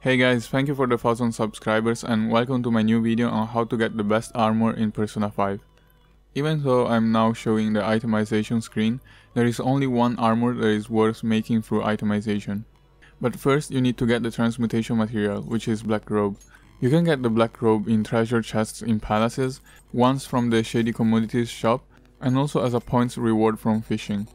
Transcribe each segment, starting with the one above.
Hey guys, thank you for the 1000 subscribers and welcome to my new video on how to get the best armor in Persona 5. Even though I'm now showing the itemization screen, there is only one armor that is worth making through itemization. But first you need to get the transmutation material, which is black robe. You can get the black robe in treasure chests in palaces, once from the shady commodities shop, and also as a points reward from fishing.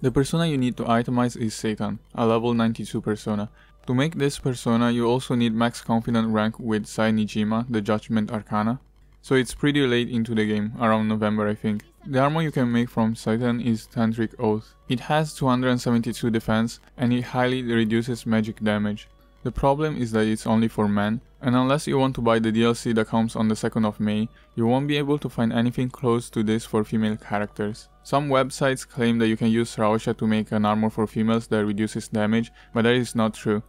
The persona you need to itemize is Satan, a level 92 persona. To make this persona, you also need max confident rank with Sai Nijima, the Judgment Arcana, so it's pretty late into the game, around November I think. The armor you can make from Satan is Tantric Oath. It has 272 defense and it highly reduces magic damage. The problem is that it's only for men, and unless you want to buy the DLC that comes on the 2nd of May, you won't be able to find anything close to this for female characters. Some websites claim that you can use Rauscha to make an armor for females that reduces damage, but that is not true.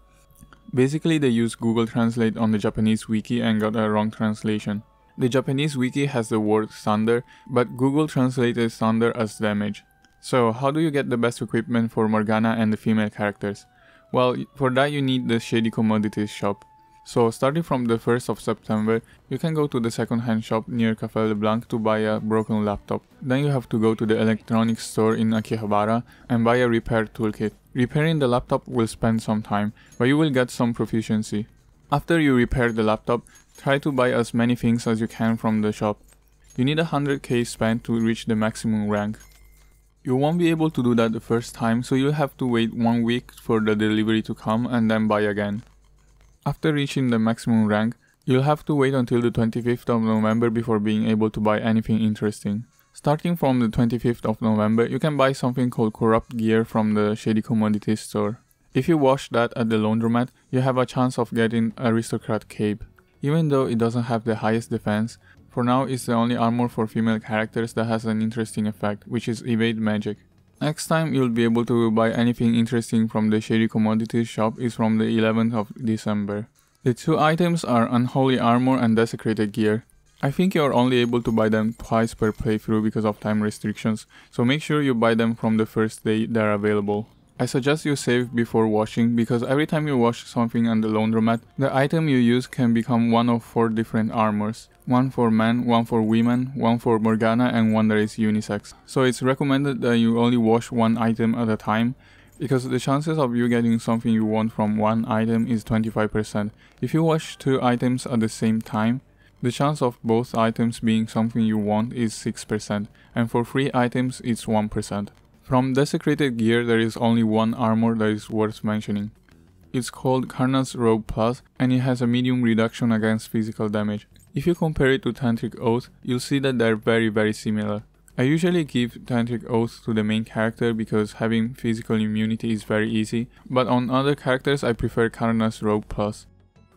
Basically, they used Google Translate on the Japanese wiki and got a wrong translation. The Japanese wiki has the word thunder, but Google translated thunder as damage. So, how do you get the best equipment for Morgana and the female characters? Well, for that you need the shady commodities shop. So, starting from the 1st of September, you can go to the second-hand shop near Café Le Blanc to buy a broken laptop. Then you have to go to the electronics store in Akihabara and buy a repair toolkit. Repairing the laptop will spend some time, but you will get some proficiency. After you repair the laptop, try to buy as many things as you can from the shop. You need 100k spent to reach the maximum rank. You won't be able to do that the first time, so you'll have to wait 1 week for the delivery to come and then buy again. After reaching the maximum rank, you'll have to wait until the 25th of November before being able to buy anything interesting. Starting from the 25th of November, you can buy something called Corrupt Gear from the shady commodities store. If you wash that at the laundromat, you have a chance of getting Aristocrat Cape. Even though it doesn't have the highest defense, for now it's the only armor for female characters that has an interesting effect, which is evade magic. Next time you'll be able to buy anything interesting from the shady commodities shop is from the 11th of December. The two items are Unholy Armor and Desecrated Gear. I think you're only able to buy them twice per playthrough because of time restrictions, so make sure you buy them from the first day they're available. I suggest you save before washing, because every time you wash something on the laundromat, the item you use can become one of 4 different armors. One for men, one for women, one for Morgana, and one that is unisex. So it's recommended that you only wash one item at a time, because the chances of you getting something you want from one item is 25%. If you wash 2 items at the same time, the chance of both items being something you want is 6%, and for 3 items it's 1%. From Desecrated Gear, there is only one armor that is worth mentioning. It's called Karna's Robe+, and it has a medium reduction against physical damage. If you compare it to Tantric Oath, you'll see that they're very similar. I usually give Tantric Oath to the main character because having physical immunity is very easy, but on other characters I prefer Karna's Robe+.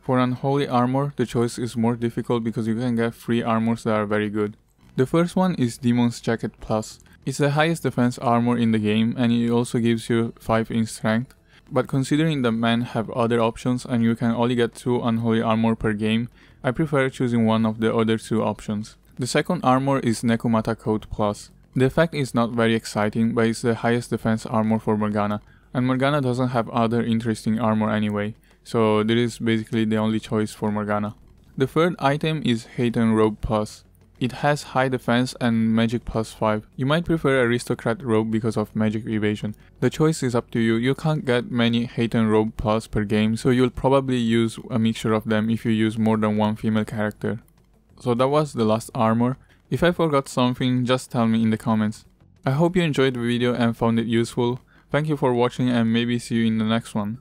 For Unholy Armor, the choice is more difficult because you can get 3 armors that are very good. The first one is Demon's Jacket Plus. It's the highest defense armor in the game and it also gives you 5 in strength, but considering that men have other options and you can only get 2 unholy armor per game, I prefer choosing one of the other 2 options. The second armor is Nekomata Coat Plus. The effect is not very exciting, but it's the highest defense armor for Morgana, and Morgana doesn't have other interesting armor anyway, so this is basically the only choice for Morgana. The third item is Haten Robe Plus. It has high defense and magic plus 5. You might prefer Aristocrat Robe because of magic evasion. The choice is up to you. You can't get many Haten Robe Plus per game, so you'll probably use a mixture of them if you use more than one female character. So that was the last armor. If I forgot something, just tell me in the comments. I hope you enjoyed the video and found it useful. Thank you for watching and maybe see you in the next one.